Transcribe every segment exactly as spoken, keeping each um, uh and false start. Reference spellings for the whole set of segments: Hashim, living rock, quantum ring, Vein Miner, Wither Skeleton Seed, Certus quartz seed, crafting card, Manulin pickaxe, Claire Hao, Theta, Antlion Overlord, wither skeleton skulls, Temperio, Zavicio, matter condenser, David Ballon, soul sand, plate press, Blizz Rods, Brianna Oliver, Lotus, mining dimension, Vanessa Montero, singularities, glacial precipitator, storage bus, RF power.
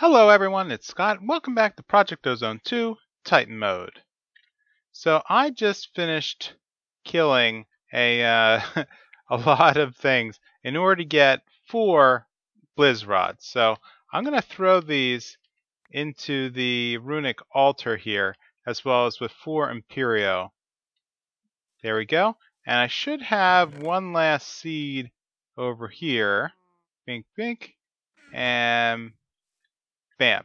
Hello everyone, it's Scott, and welcome back to Project Ozone two Titan Mode. So I just finished killing a uh, a lot of things in order to get four Blizz Rods. So I'm going to throw these into the Runic Altar here, as well as with four Imperio. There we go. And I should have one last seed over here. Bink, bink. And... bam.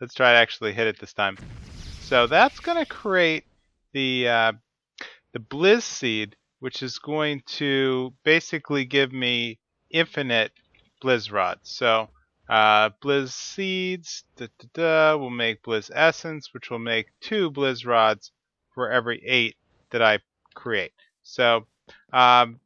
Let's try to actually hit it this time. So that's going to create the uh, the blizz seed, which is going to basically give me infinite blizz rods. So uh, blizz seeds, da, da, da, will make blizz essence, which will make two blizz rods for every eight that I create. So um,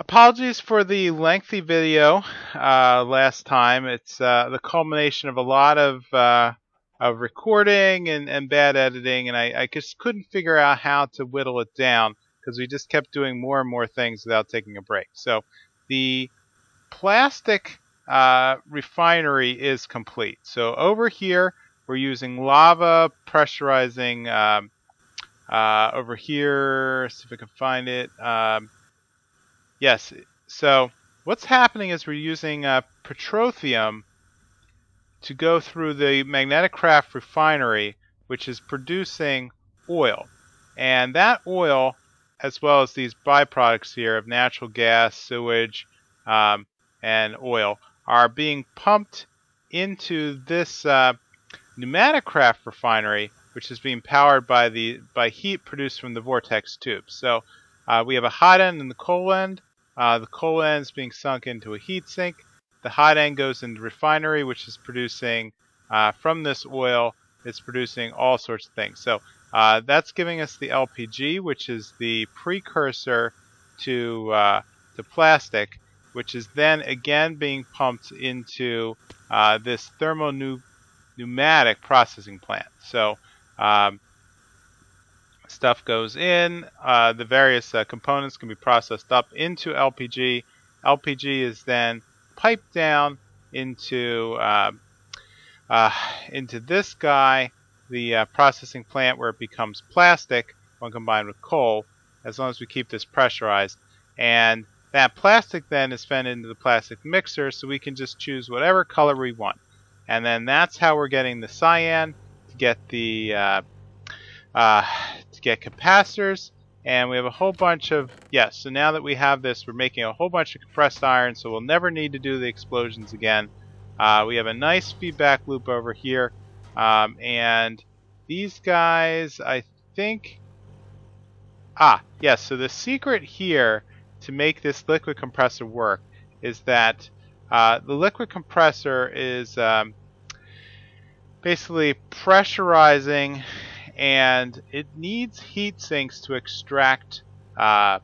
apologies for the lengthy video uh, last time. It's uh, the culmination of a lot of, uh, of recording and, and bad editing, and I, I just couldn't figure out how to whittle it down because we just kept doing more and more things without taking a break. So the plastic uh, refinery is complete. So over here we're using lava pressurizing. Um, uh, over here, see if we can find it. Um, Yes, so what's happening is we're using uh, petrothium to go through the magnetic craft refinery, which is producing oil. And that oil, as well as these byproducts here of natural gas, sewage, um, and oil, are being pumped into this uh, PneumaticCraft refinery, which is being powered by the by heat produced from the vortex tube. So Uh, we have a hot end and the cold end. Uh, the cold end is being sunk into a heat sink. The hot end goes into the refinery, which is producing, uh, from this oil, it's producing all sorts of things. So uh, that's giving us the L P G, which is the precursor to, uh, to plastic, which is then again being pumped into uh, this thermo pneumatic processing plant. So um, stuff goes in, uh, the various uh, components can be processed up into L P G. L P G is then piped down into uh, uh, into this guy, the uh, processing plant, where it becomes plastic when combined with coal, as long as we keep this pressurized. And that plastic then is fed into the plastic mixer, so we can just choose whatever color we want. And then that's how we're getting the cyan to get the uh, uh, get capacitors, and we have a whole bunch of, yes, so now that we have this, we're making a whole bunch of compressed iron, so we'll never need to do the explosions again. Uh, we have a nice feedback loop over here, um, and these guys, I think, ah, yes, so the secret here to make this liquid compressor work is that uh, the liquid compressor is um, basically pressurizing, and it needs heat sinks to extract uh,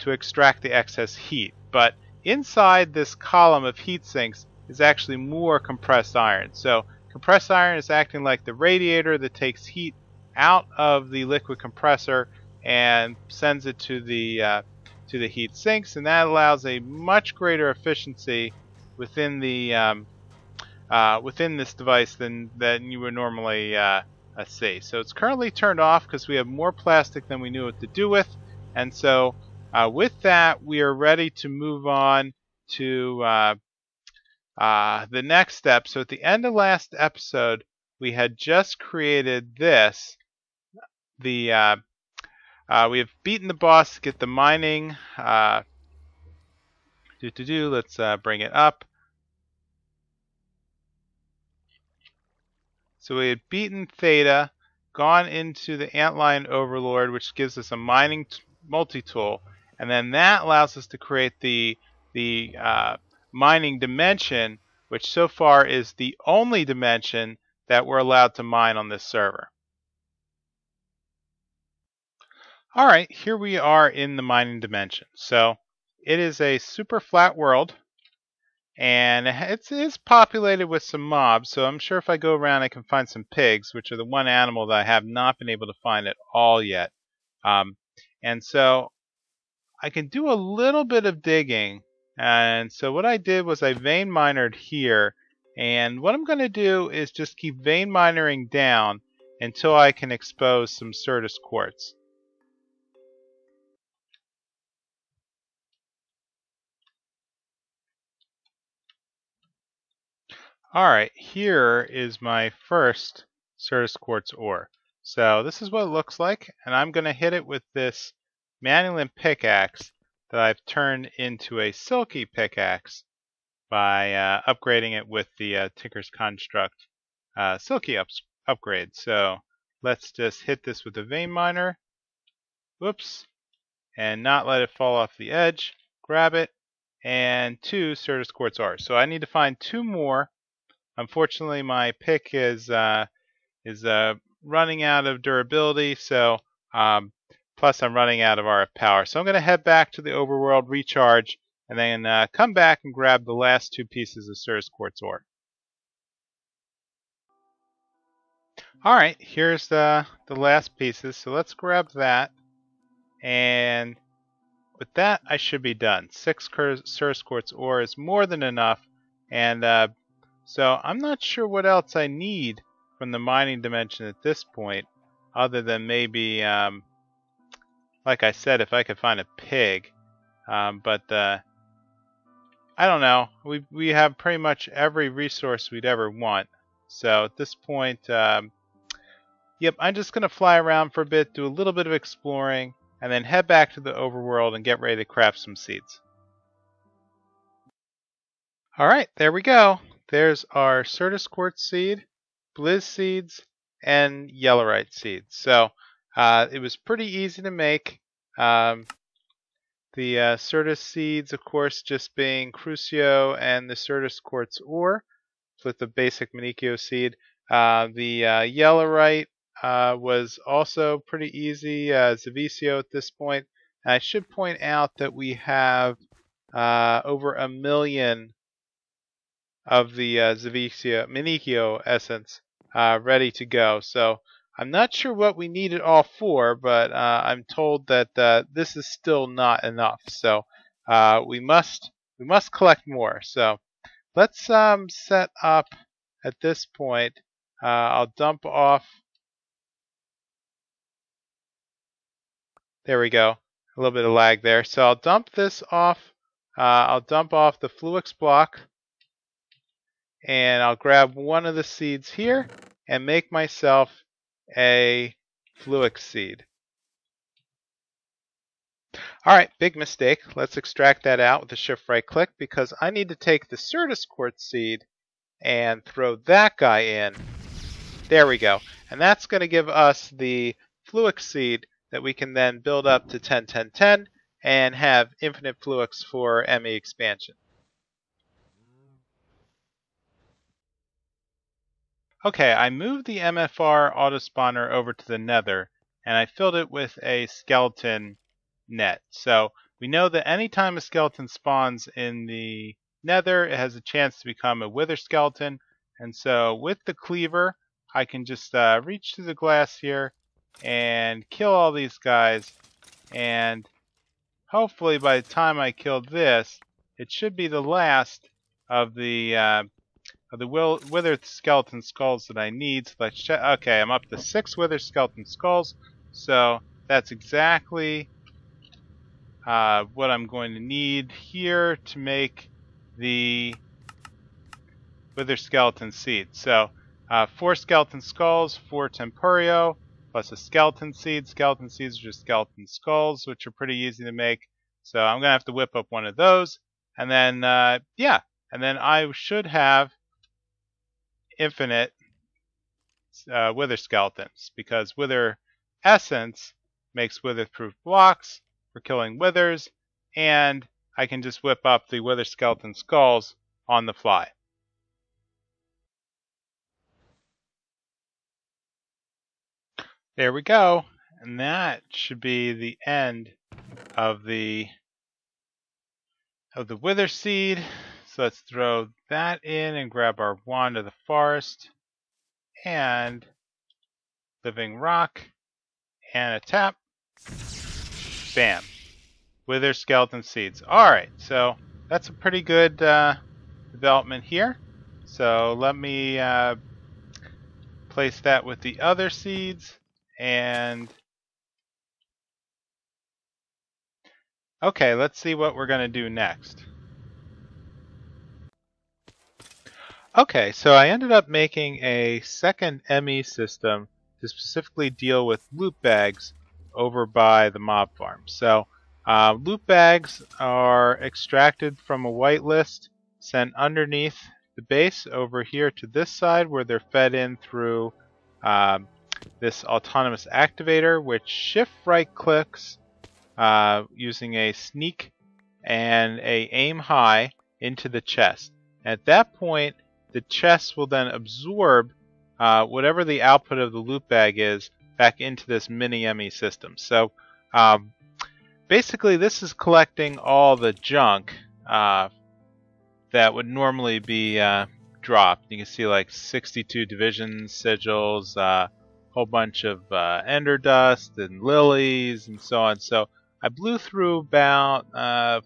to extract the excess heat. But inside this column of heat sinks is actually more compressed iron. So compressed iron is acting like the radiator that takes heat out of the liquid compressor and sends it to the uh, to the heat sinks, and that allows a much greater efficiency within the um, uh, within this device than than you would normally. Uh, Let's see. So it's currently turned off because we have more plastic than we knew what to do with. And so uh, with that, we are ready to move on to uh, uh, the next step. So at the end of last episode, we had just created this. The uh, uh, we have beaten the boss to get the mining. Uh, do do do. Let's uh, bring it up. So we had beaten Theta, gone into the Antlion Overlord, which gives us a mining multi-tool, and then that allows us to create the the uh, mining dimension, which so far is the only dimension that we're allowed to mine on this server. All right, here we are in the mining dimension. So it is a super flat world. And it's, it's populated with some mobs, so I'm sure if I go around I can find some pigs, which are the one animal that I have not been able to find at all yet. Um, and so I can do a little bit of digging And so what I did was I vein minered here, and what I'm going to do is just keep vein minering down until I can expose some Certus quartz. Alright, here is my first Certus quartz ore. So this is what it looks like, and I'm going to hit it with this Manulin pickaxe that I've turned into a silky pickaxe by uh, upgrading it with the uh, Tinker's Construct uh, silky ups upgrade. So let's just hit this with the vein miner. Whoops. And not let it fall off the edge. Grab it. And two Certus quartz are. So I need to find two more. Unfortunately, my pick is uh, is uh, running out of durability, so um, plus I'm running out of R F power. So I'm going to head back to the overworld, recharge, and then uh, come back and grab the last two pieces of Certus quartz ore. All right, here's the the last pieces. So let's grab that, and with that I should be done. Six Certus quartz ore is more than enough, and uh, so I'm not sure what else I need from the mining dimension at this point, other than maybe, um, like I said, if I could find a pig. Um, but uh, I don't know. We we have pretty much every resource we'd ever want. So at this point, um, yep, I'm just gonna fly around for a bit, do a little bit of exploring, and then head back to the overworld and get ready to craft some seeds. All right, there we go. There's our Certus quartz seed, blizz seeds, and Yellerite seeds. So uh, it was pretty easy to make. Um, the uh, Certus seeds, of course, just being Crucio and the Certus quartz ore with the basic Manicchio seed. Uh, the uh, Yellerite uh, was also pretty easy, uh, Zavicio at this point. And I should point out that we have uh, over a million of the uh, Zavicia Manicchio essence uh, ready to go. So I'm not sure what we need it all for, but uh, I'm told that uh, this is still not enough. So uh, we must we must collect more. So let's um, set up at this point. Uh, I'll dump off. There we go. A little bit of lag there. So I'll dump this off. Uh, I'll dump off the fluix block. And I'll grab one of the seeds here and make myself a fluix seed. Alright, big mistake. Let's extract that out with a shift right click, because I need to take the Certus quartz seed and throw that guy in. There we go. And that's going to give us the fluix seed that we can then build up to ten, ten, ten and have infinite fluix for M E expansion. Okay, I moved the M F R autospawner over to the nether, and I filled it with a skeleton net. So we know that anytime a skeleton spawns in the nether, it has a chance to become a wither skeleton. And so with the cleaver, I can just uh, reach through the glass here and kill all these guys. And hopefully by the time I kill this, it should be the last of the... Uh, the wither skeleton skulls that I need. So let's check. Okay, I'm up to six wither skeleton skulls, so that's exactly uh, what I'm going to need here to make the wither skeleton seed. So uh, four skeleton skulls, four Temperio, plus a skeleton seed. Skeleton seeds are just skeleton skulls, which are pretty easy to make, so I'm going to have to whip up one of those, and then uh, yeah, and then I should have infinite uh, wither skeletons, because wither essence makes witherproof blocks for killing withers, and I can just whip up the wither skeleton skulls on the fly. There we go, and that should be the end of the of the wither seed. So let's throw that in and grab our wand of the forest and living rock and a tap. Bam. Wither skeleton seeds. Alright, so that's a pretty good uh, development here. So let me uh, place that with the other seeds. And okay, let's see what we're going to do next. Okay, so I ended up making a second M E system to specifically deal with loot bags over by the mob farm. So uh, loot bags are extracted from a whitelist, sent underneath the base over here to this side, where they're fed in through um, this autonomous activator, which shift right clicks uh, using a sneak and a aim high into the chest. At that point, the chest will then absorb uh, whatever the output of the loot bag is back into this mini M E system. So um, basically this is collecting all the junk uh, that would normally be uh, dropped. You can see like sixty-two division sigils, a uh, whole bunch of uh, ender dust and lilies and so on. So I blew through about, uh,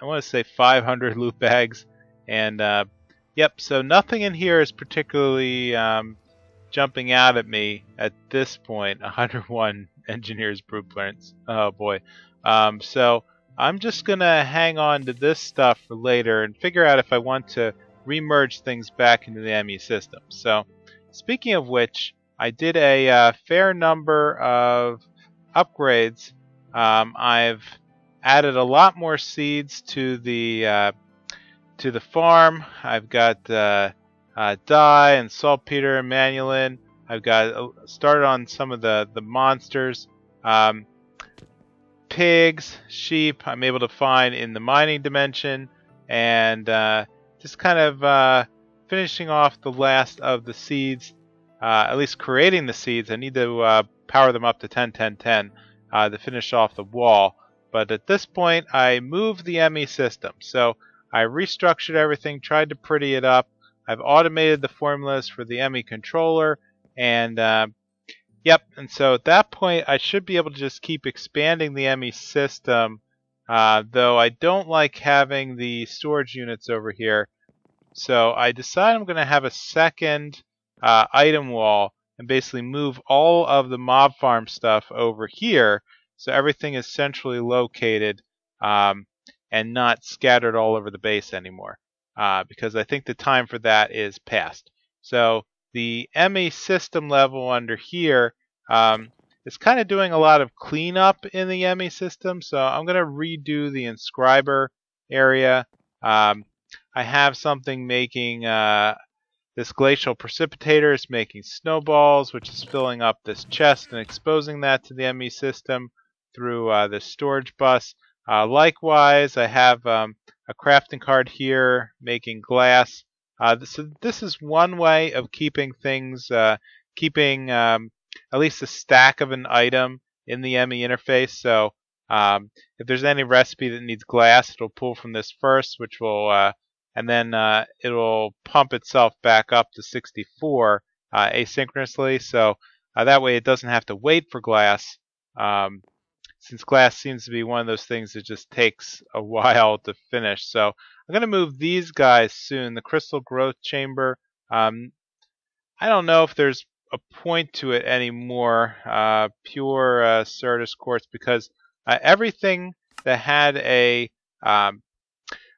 I want to say five hundred loot bags, and uh, yep, so nothing in here is particularly um, jumping out at me at this point. one hundred one engineers blueprints. Oh boy. Um, so I'm just going to hang on to this stuff for later and figure out if I want to remerge things back into the M E system. So speaking of which, I did a uh, fair number of upgrades. Um, I've added a lot more seeds to the uh, to the farm. I've got uh, uh, dye and saltpeter and manulin. I've got uh, started on some of the the monsters, um, pigs, sheep. I'm able to find in the mining dimension, and uh, just kind of uh, finishing off the last of the seeds, uh, at least creating the seeds. I need to uh, power them up to ten, ten, ten uh, to finish off the wall. But at this point, I moved the M E system. So I restructured everything, tried to pretty it up. I've automated the formulas for the M E controller, and uh, yep, and so at that point I should be able to just keep expanding the M E system, uh, though I don't like having the storage units over here. So I decide I'm going to have a second uh, item wall and basically move all of the mob farm stuff over here, so everything is centrally located um, and not scattered all over the base anymore, uh, because I think the time for that is past. So the M E system level under here um, is kind of doing a lot of cleanup in the M E system, so I'm going to redo the inscriber area. Um, I have something making, uh, this glacial precipitator is making snowballs, which is filling up this chest and exposing that to the M E system through uh, this storage bus. Uh, likewise, I have um, a crafting card here making glass. Uh, so this is one way of keeping things, uh, keeping um, at least a stack of an item in the M E interface. So um, if there's any recipe that needs glass, it'll pull from this first, which will, uh, and then uh, it'll pump itself back up to sixty-four uh, asynchronously. So uh, that way it doesn't have to wait for glass. Um, Since glass seems to be one of those things that just takes a while to finish. So I'm going to move these guys soon. The crystal growth chamber, um, I don't know if there's a point to it anymore, uh, pure uh, Certus quartz, because uh, everything that had a, um,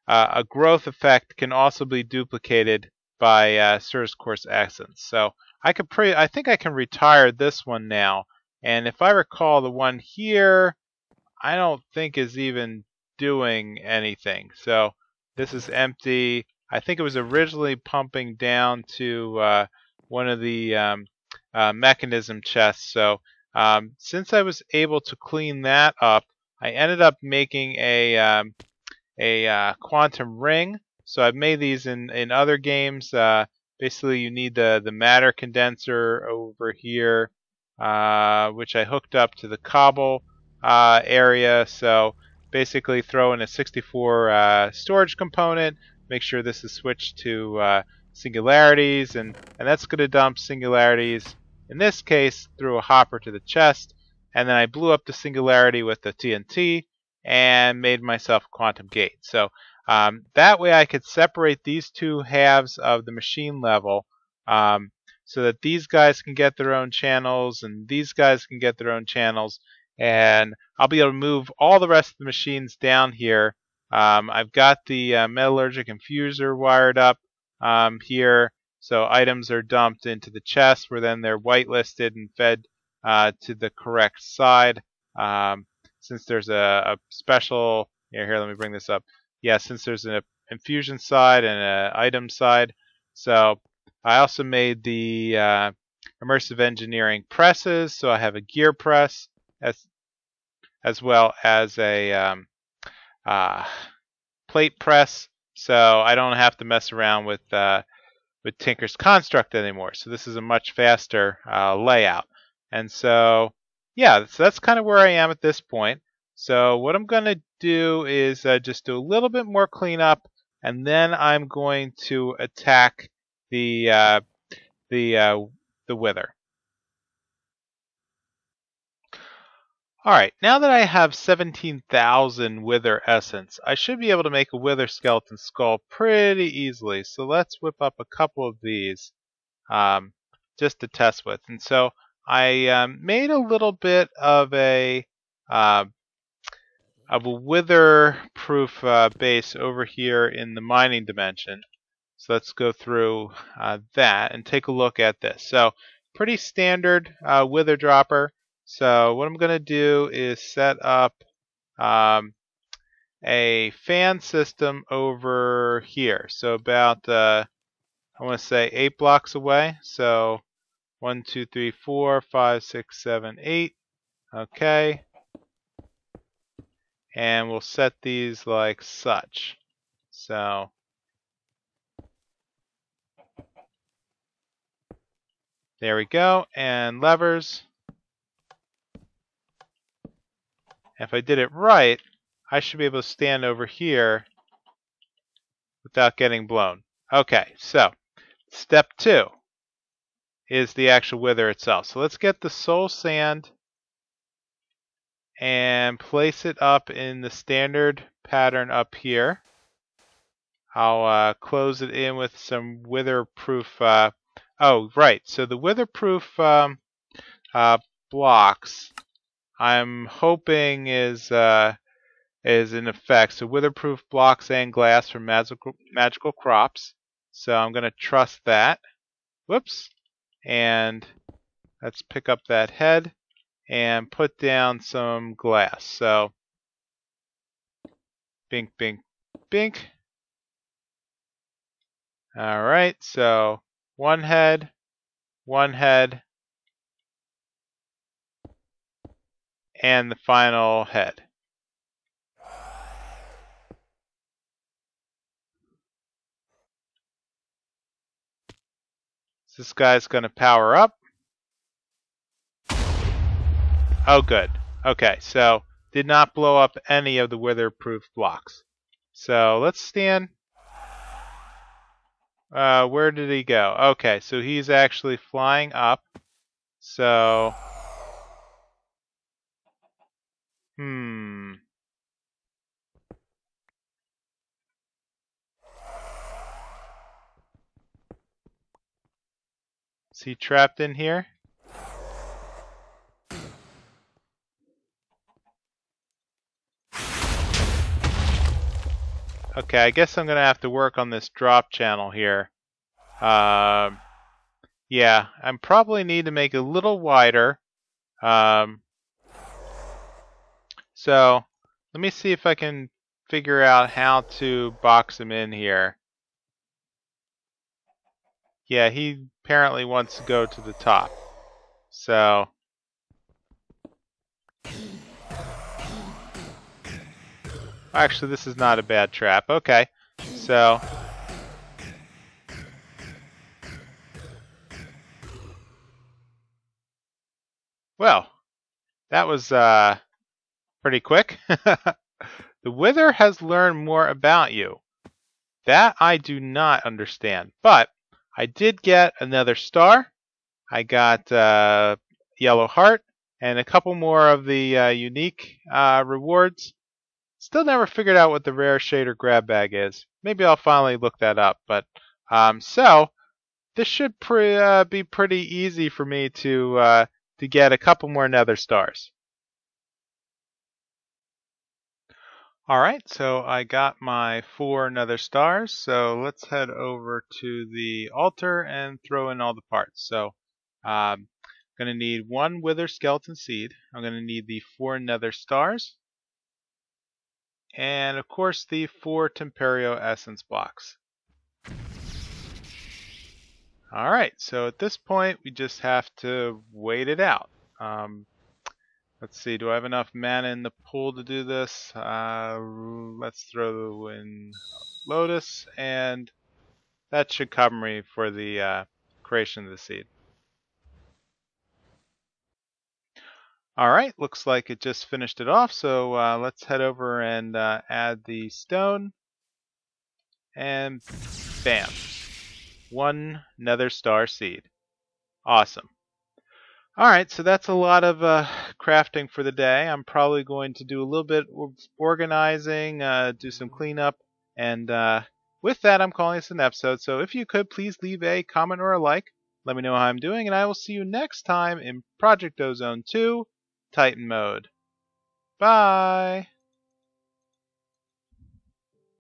uh, a growth effect can also be duplicated by uh, Certus quartz essence. So I, could pre I think I can retire this one now. And if I recall, the one here, I don't think is even doing anything. So this is empty. I think it was originally pumping down to uh, one of the um, uh, mechanism chests. So um, since I was able to clean that up, I ended up making a um, a uh, quantum ring. So I've made these in, in other games. Uh, basically, you need the, the matter condenser over here, Uh, which I hooked up to the cobble uh, area. So basically throw in a sixty-four uh, storage component, make sure this is switched to uh, singularities, and, and that's going to dump singularities, in this case, through a hopper to the chest. And then I blew up the singularity with the T N T and made myself a quantum gate. So Um, that way I could separate these two halves of the machine level, um, so that these guys can get their own channels and these guys can get their own channels, and I'll be able to move all the rest of the machines down here. Um, I've got the uh, metallurgic infuser wired up um, here, so items are dumped into the chest where then they're whitelisted and fed uh, to the correct side. Um, since there's a, a special... Here, here, let me bring this up. Yeah, since there's an infusion side and an item side. So I also made the uh, immersive engineering presses. So I have a gear press as as well as a um, uh, plate press. So I don't have to mess around with uh, with Tinker's Construct anymore. So this is a much faster uh, layout. And so yeah, so that's kind of where I am at this point. So what I'm going to do is uh, just do a little bit more cleanup, and then I'm going to attack the uh, the uh, the wither. All right, now that I have seventeen thousand wither essence, I should be able to make a wither skeleton skull pretty easily. So let's whip up a couple of these um, just to test with. And so I um, made a little bit of a uh, of a witherproof uh, base over here in the mining dimension. So let's go through uh, that and take a look at this. So pretty standard uh, wither dropper. So what I'm going to do is set up um, a fan system over here. So about uh, I want to say eight blocks away. So one, two, three, four, five, six, seven, eight. Okay. And we'll set these like such. So there we go. And levers. If I did it right, I should be able to stand over here without getting blown. Okay, so step two is the actual wither itself. So let's get the soul sand and place it up in the standard pattern up here. I'll uh, close it in with some witherproof. Uh, oh, right. So the witherproof um, uh, blocks, I'm hoping, is uh, is in effect. So witherproof blocks and glass for magical magical crops. So I'm going to trust that. Whoops. And let's pick up that head and put down some glass. So bink, bink, bink. All right. So one head, one head, and the final head. So this guy's going to power up. Oh, good. Okay, so did not blow up any of the witherproof blocks. So let's stand. Uh, where did he go? Okay, so he's actually flying up. So, hmm. Is he trapped in here? Okay, I guess I'm going to have to work on this drop channel here. Um, yeah, I probably need to make it a little wider. Um, so, let me see if I can figure out how to box him in here. Yeah, he apparently wants to go to the top. So... Actually, this is not a bad trap. Okay, so well, that was uh, pretty quick. The wither has learned more about you. That I do not understand, but I did get another star. I got uh, yellow heart and a couple more of the uh, unique uh, rewards. Still never figured out what the rare shader grab bag is. Maybe I'll finally look that up. But um, so this should pre uh, be pretty easy for me to uh, to get a couple more nether stars. Alright, so I got my four nether stars, so let's head over to the altar and throw in all the parts. So um, I'm going to need one wither skeleton seed, I'm going to need the four nether stars, and of course the four Imperio essence blocks. Alright, so at this point we just have to wait it out. Um, Let's see, do I have enough mana in the pool to do this? Uh, let's throw in Lotus, and that should cover me for the uh, creation of the seed. Alright, looks like it just finished it off, so uh, let's head over and uh, add the stone. And bam! One nether star seed. Awesome. Alright, so that's a lot of uh, crafting for the day. I'm probably going to do a little bit of organizing, uh, do some cleanup, and uh, with that I'm calling this an episode. So if you could, please leave a comment or a like. Let me know how I'm doing, and I will see you next time in Project Ozone two Titan Mode. Bye!